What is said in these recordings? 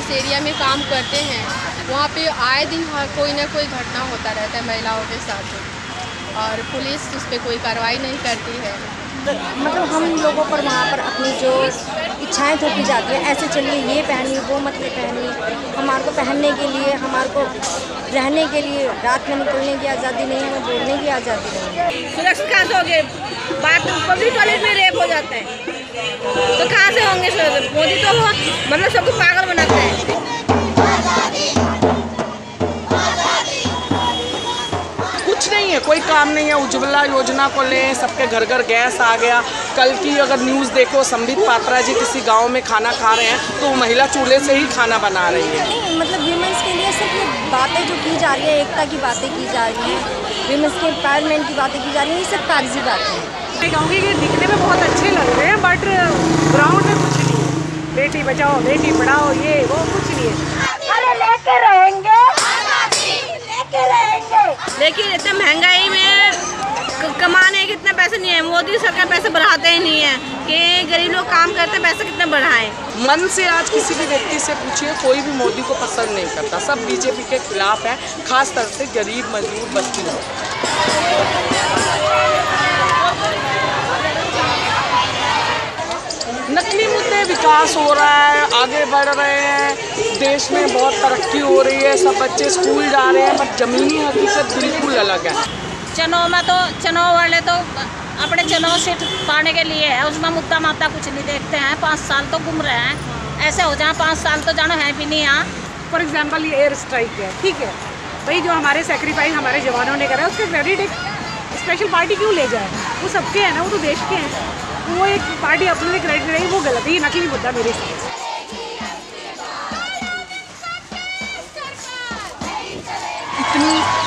जिस एरिया में काम करते हैं वहाँ पे आए दिन कोई ना कोई घटना होता रहता है महिलाओं के साथ और पुलिस उस पर कोई कार्रवाई नहीं करती है। मतलब हम लोगों पर वहाँ पर अपनी जो इच्छाएं थोपी जाती है, ऐसे चलिए ये पहनिए वो मतलब पहनिए, हमारे को पहनने के लिए, हमारे को रहने के लिए, रात में निकलने की आज़ादी नहीं, हमें बोलने की आज़ादी नहीं। सुरक्षित हो गए, बाथरूम पब्लिक टॉयलेट में रेप हो जाता है तो कहाँ से होंगे? मोदी तो मतलब सबको पागल बनाता है। नहीं है, कोई काम नहीं है। उज्ज्वला योजना को लें, सबके घर घर गैस आ गया। कल की अगर न्यूज़ देखो, संबित पात्रा जी किसी गांव में खाना खा रहे हैं तो महिला चूल्हे से ही खाना बना रही है। मतलब वीमेंस के लिए सिर्फ ये बातें जो की जा रही है, एकता की बातें की जा रही है, वीमेंस के एम्पावरमेंट की बातें की जा रही है, ये सब कागजी बातें हैं। मैं कहूँगी कि दिखने में बहुत अच्छे लग रहे हैं बट ग्राउंड में कुछ नहीं है। बेटी बचाओ बेटी पढ़ाओ ये वो कुछ नहीं है। लेकिन इतने महंगाई में कमाने के इतने पैसे नहीं है। मोदी सरकार पैसे बढ़ाते ही नहीं है कि गरीब लोग काम करते पैसे कितने बढ़ाएं। मन से आज किसी भी व्यक्ति से पूछिए, कोई भी मोदी को पसंद नहीं करता, सब बीजेपी के खिलाफ है, खास तौर से गरीब मजदूर बस्ती लोग। नकली मुद्दे, विकास हो रहा है, आगे बढ़ रहे हैं, देश में बहुत तरक्की हो रही है, सब बच्चे स्कूल जा रहे हैं, बट जमीनी हकीकत बिल्कुल अलग है। चुनाव में तो चुनाव वाले तो अपने चुनाव सीट पाने के लिए है, उसमें मुद्दा माता कुछ नहीं देखते हैं। 5 साल तो घूम रहे हैं, ऐसे हो जाए 5 साल तो जानो है भी नहीं। यहाँ फॉर एग्जाम्पल ये एयर स्ट्राइक है, ठीक है भाई, जो हमारे सेक्रीफाइस हमारे जवानों ने करा है उसका क्रेडिट एक स्पेशल पार्टी क्यों ले जाए? वो सबके है ना, वो तो देश के हैं, वो एक पार्टी अपने लिए क्रेडिट रही, वो गलत है। ये नकली मुद्दा मेरे से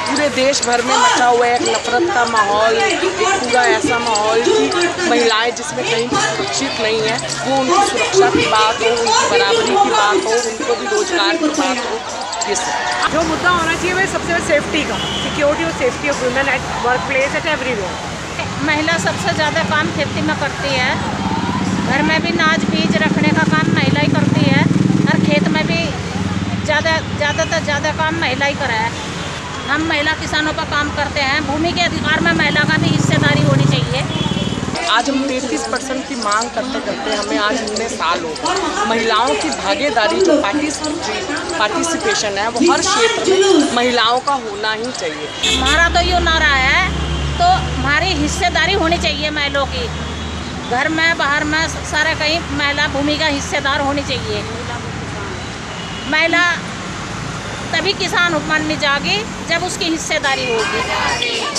पूरे देश भर में मचा हुआ है एक नफरत का माहौल, पूरा ऐसा माहौल कि महिलाएं जिसमें कहीं सुरक्षित नहीं है, वो उनकी सुरक्षा की बात हो, उनकी बराबरी की बात हो, उनको भी रोजगार की बात हो। ये सब जो मुद्दा होना चाहिए वह सबसे सेफ्टी का, सिक्योरिटी और safety of women at work place at everywhere. महिला सबसे ज़्यादा काम खेती में करती है, घर में भी अनाज बीज रखने का काम महिला ही करती है, और खेत में भी ज़्यादा काम महिला ही करा है। हम महिला किसानों का काम करते हैं, भूमि के अधिकार में महिला का भी हिस्सेदारी होनी चाहिए। आज हम 33% की मांग करते करते हमें आज इतने साल हो गए। महिलाओं की भागीदारी जो पार्टिसिपेशन है वो हर क्षेत्र में महिलाओं का होना ही चाहिए। हमारा तो ये नारा है तो हमारी हिस्सेदारी होनी चाहिए महिलाओं की, घर में बाहर में सारा कहीं महिला भूमि का हिस्सेदार होनी चाहिए। महिला तभी किसान उपमान में जागे जब उसकी हिस्सेदारी होगी।